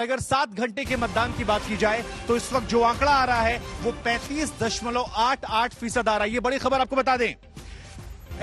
अगर 7 घंटे के मतदान की बात की जाए तो इस वक्त जो आंकड़ा आ रहा है वो 35.88% आ रहा है। ये बड़ी खबर आपको बता दें,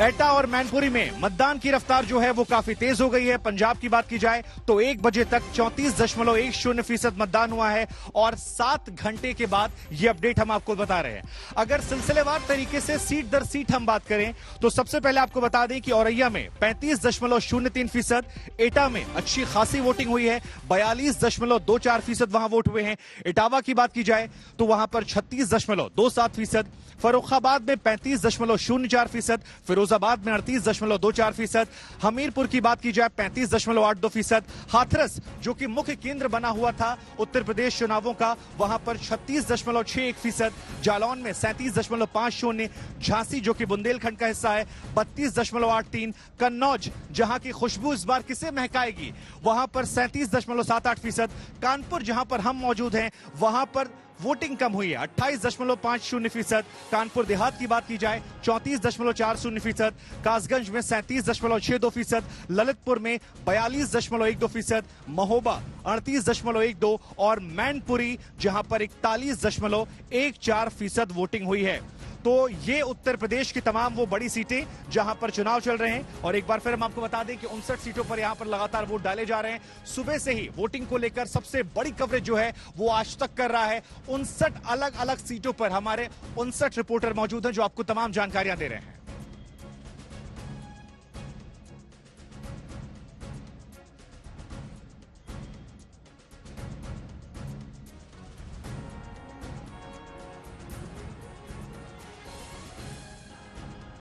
एटा और मैनपुरी में मतदान की रफ्तार जो है वो काफी तेज हो गई है। पंजाब की बात की जाए तो 1 बजे तक 34.10% मतदान हुआ है और 7 घंटे के बाद ये अपडेट हम आपको बता रहे हैं। अगर सिलसिलेवार तरीके से सीट दर सीट हम बात करें तो सबसे पहले आपको बता दें कि औरैया में 35.03%, एटा में अच्छी खासी वोटिंग हुई है, 42.24% वहां वोट हुए हैं। एटावा की बात की जाए तो वहां पर 36.27%, फर्रुखाबाद में 35.04%, फिरोजाबाद में 38.24%, हमीरपुर की बात की जाए 35.82%, हाथरस जो कि मुख्य केंद्र बना हुआ था उत्तर प्रदेश चुनावों का वहां पर 36.61%, जालौन में 37.50, झांसी जो कि बुंदेलखंड का हिस्सा है 32.83, कन्नौज जहां की खुशबू इस बार किसे महकाएगी वहां पर 37.78%, कानपुर जहां पर हम मौजूद हैं वहां पर वोटिंग कम हुई है 28.50%, कानपुर देहात की बात की जाए 34.40%, कासगंज में 37.62%, ललितपुर में 42.12%, महोबा 38.12 और मैनपुरी जहां पर 41.14% वोटिंग हुई है। तो ये उत्तर प्रदेश की तमाम वो बड़ी सीटें जहां पर चुनाव चल रहे हैं और एक बार फिर हम आपको बता दें कि 59 सीटों पर यहां पर लगातार वोट डाले जा रहे हैं। सुबह से ही वोटिंग को लेकर सबसे बड़ी कवरेज जो है वो आज तक कर रहा है। 59 अलग अलग सीटों पर हमारे 59 रिपोर्टर मौजूद हैं जो आपको तमाम जानकारियां दे रहे हैं।